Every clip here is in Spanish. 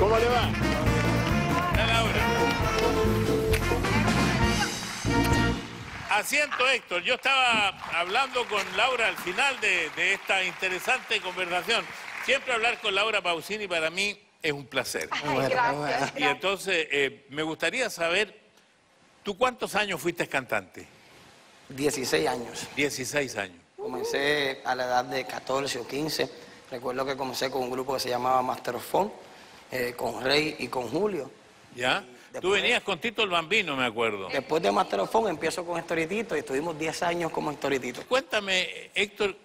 ¿Cómo le va? Hola, Laura. Asiento, Héctor. Yo estaba hablando con Laura al final de esta interesante conversación. Siempre hablar con Laura Pausini para mí es un placer. Ay, gracias. Y entonces me gustaría saber, ¿tú cuántos años fuiste cantante? 16 años. 16 años. Comencé a la edad de 14 o 15. Recuerdo que comencé con un grupo que se llamaba Masterphone, con Rey y con Julio. ¿Ya? Después, tú venías con Tito el Bambino, me acuerdo. Después de Masterphone empiezo con Héctor y Tito y estuvimos 10 años como Héctor y Tito. Cuéntame, Héctor,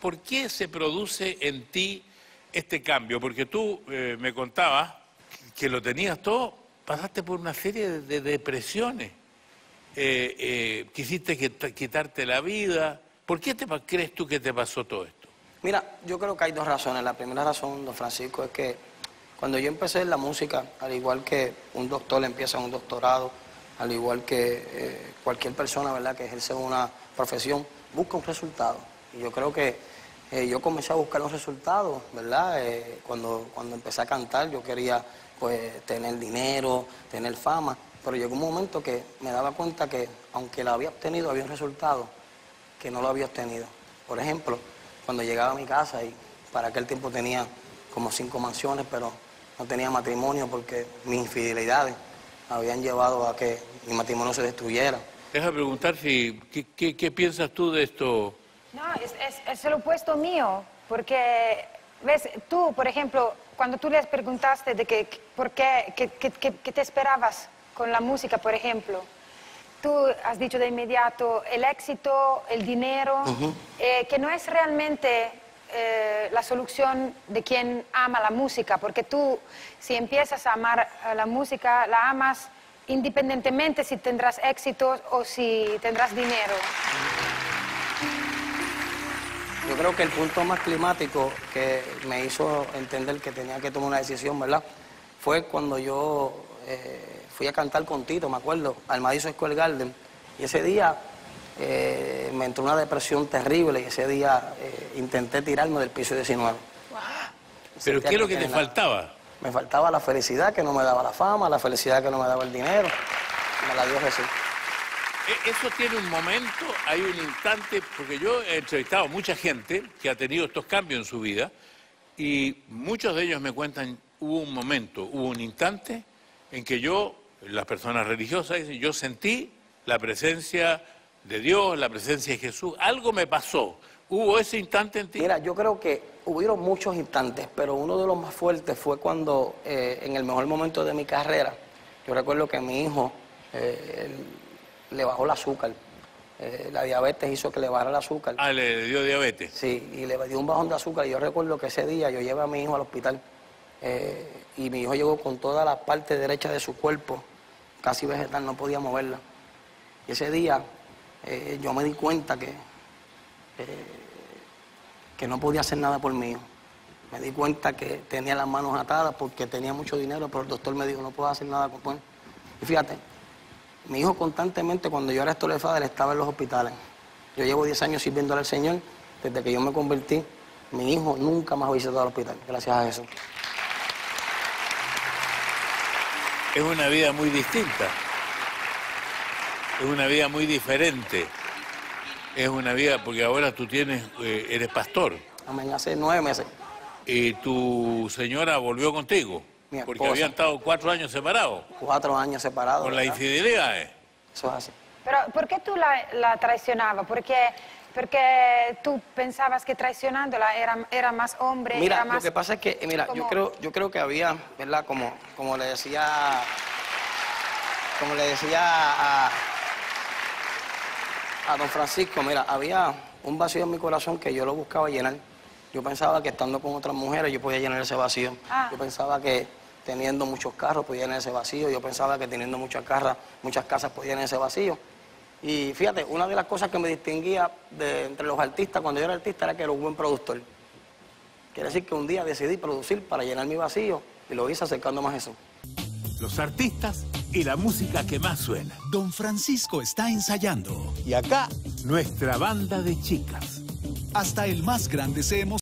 ¿por qué se produce en ti este cambio? Porque tú me contabas que lo tenías todo, pasaste por una serie de depresiones. Quisiste quitarte la vida. ¿Por qué crees tú que te pasó todo esto? Mira, yo creo que hay dos razones. La primera razón, don Francisco, es que cuando yo empecé en la música, al igual que un doctor empieza un doctorado, al igual que cualquier persona, ¿verdad?, que ejerce una profesión, busca un resultado. Y yo creo que yo comencé a buscar los resultados, ¿verdad? Cuando empecé a cantar, yo quería, pues, tener dinero, tener fama. Pero llegó un momento que me daba cuenta que, aunque la había obtenido, había un resultado que no lo había obtenido. Por ejemplo, cuando llegaba a mi casa, y para aquel tiempo tenía como 5 mansiones, pero no tenía matrimonio porque mis infidelidades habían llevado a que mi matrimonio se destruyera. Deja preguntar si, ¿qué piensas tú de esto? No, es el opuesto mío, porque, ves, tú, por ejemplo, cuando tú les preguntaste de qué te esperabas con la música, por ejemplo, tú has dicho de inmediato el éxito, el dinero, que no es realmente la solución de quien ama la música, porque tú, si empiezas a amar la música, la amas independientemente si tendrás éxito o si tendrás dinero. Yo creo que el punto más climático que me hizo entender que tenía que tomar una decisión, ¿verdad?, fue cuando yo fui a cantar con Tito, me acuerdo, al Madison Square Garden, y ese día me entró una depresión terrible, y ese día intenté tirarme del piso 19. Wow. ¿Pero qué es lo que te faltaba? Me faltaba la felicidad que no me daba la fama, la felicidad que no me daba el dinero. Me la dio Jesús. Eso tiene un momento, hay un instante, porque yo he entrevistado a mucha gente que ha tenido estos cambios en su vida, y muchos de ellos me cuentan, hubo un momento, hubo un instante en que yo, las personas religiosas dicen, yo sentí la presencia de Dios, la presencia de Jesús, algo me pasó. ¿Hubo ese instante en ti? Mira, yo creo que hubieron muchos instantes, pero uno de los más fuertes fue cuando, en el mejor momento de mi carrera, yo recuerdo que mi hijo le bajó el azúcar, la diabetes hizo que le bajara el azúcar. Ah, ¿le dio diabetes? Sí, y le dio un bajón de azúcar, y yo recuerdo que ese día yo llevé a mi hijo al hospital. Y mi hijo llegó con toda la parte derecha de su cuerpo, casi vegetal, no podía moverla. Y ese día yo me di cuenta que no podía hacer nada por mí. Me di cuenta que tenía las manos atadas porque tenía mucho dinero, pero el doctor me dijo, no puedo hacer nada con él. Y fíjate, mi hijo constantemente, cuando yo era estolefada, él estaba en los hospitales. Yo llevo 10 años sirviéndole al Señor, desde que yo me convertí, mi hijo nunca más ha visitado al hospital, gracias a Jesús. Es una vida muy distinta, es una vida muy diferente, es una vida, porque ahora tú tienes, eres pastor. Amén, hace 9 meses. ¿Y tu señora volvió contigo? Mi esposa. Porque habían estado 4 años separados. 4 años separados. Con las infidelidades. Eso es así. Pero ¿por qué tú la traicionabas? Porque tú pensabas que traicionándola era más hombre. Mira, era más... Lo que pasa es que, mira, como... yo creo que había, ¿verdad? Como le decía a don Francisco, mira, había un vacío en mi corazón que yo lo buscaba llenar. Yo pensaba que estando con otras mujeres yo podía llenar ese vacío. Ah. Yo pensaba que teniendo muchos carros podía llenar ese vacío. Yo pensaba que teniendo muchas casas podía llenar ese vacío. Y fíjate, una de las cosas que me distinguía entre los artistas cuando yo era artista era que era un buen productor. Quiere decir que un día decidí producir para llenar mi vacío y lo hice acercando más a Jesús. Los artistas y la música que más suena. Don Francisco está ensayando. Y acá, nuestra banda de chicas. Hasta el más grande se emociona.